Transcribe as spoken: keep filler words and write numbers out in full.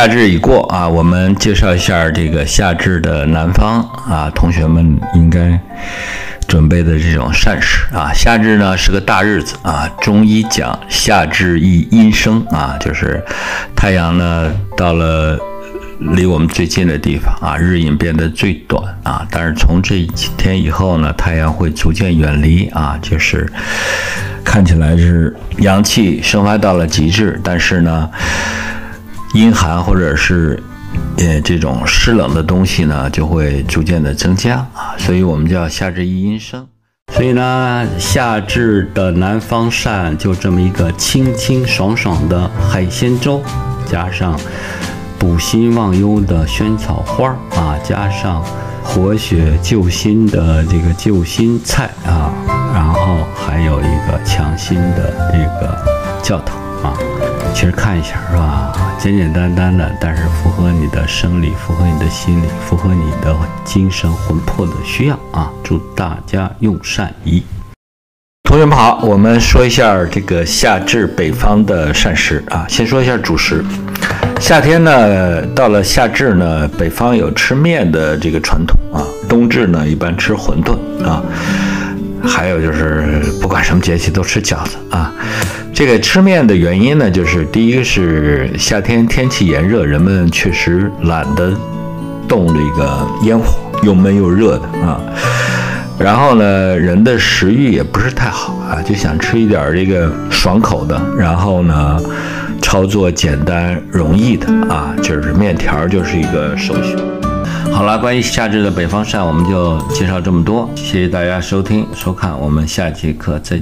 夏至已过啊，我们介绍一下这个夏至的南方啊，同学们应该准备的这种膳食啊。夏至呢是个大日子啊，中医讲夏至一阴生啊，就是太阳呢到了离我们最近的地方啊，日影变得最短啊，但是从这几天以后呢，太阳会逐渐远离啊，就是看起来是阳气生发到了极致，但是呢。 阴寒或者是，呃，这种湿冷的东西呢，就会逐渐的增加啊，所以我们叫夏至一阴生。所以呢，夏至的南方膳就这么一个清清爽爽的海鲜粥，加上补心忘忧的萱草花啊，加上活血救心的这个救心菜啊，然后还有一个强心的这个教头啊。 其实看一下是吧，简简单单的，但是符合你的生理，符合你的心理，符合你的精神魂魄的需要啊！祝大家用膳宜。同学们好，我们说一下这个夏至北方的膳食啊。先说一下主食。夏天呢，到了夏至呢，北方有吃面的这个传统啊。冬至呢，一般吃馄饨啊。 还有就是不管什么节气都吃饺子啊，这个吃面的原因呢，就是第一个是夏天天气炎热，人们确实懒得动这个烟火，又闷又热的啊。然后呢，人的食欲也不是太好啊，就想吃一点这个爽口的，然后呢，操作简单容易的啊，就是面条就是一个首选。 好了，关于夏至的北方膳，我们就介绍这么多。谢谢大家收听收看，我们下节课再见。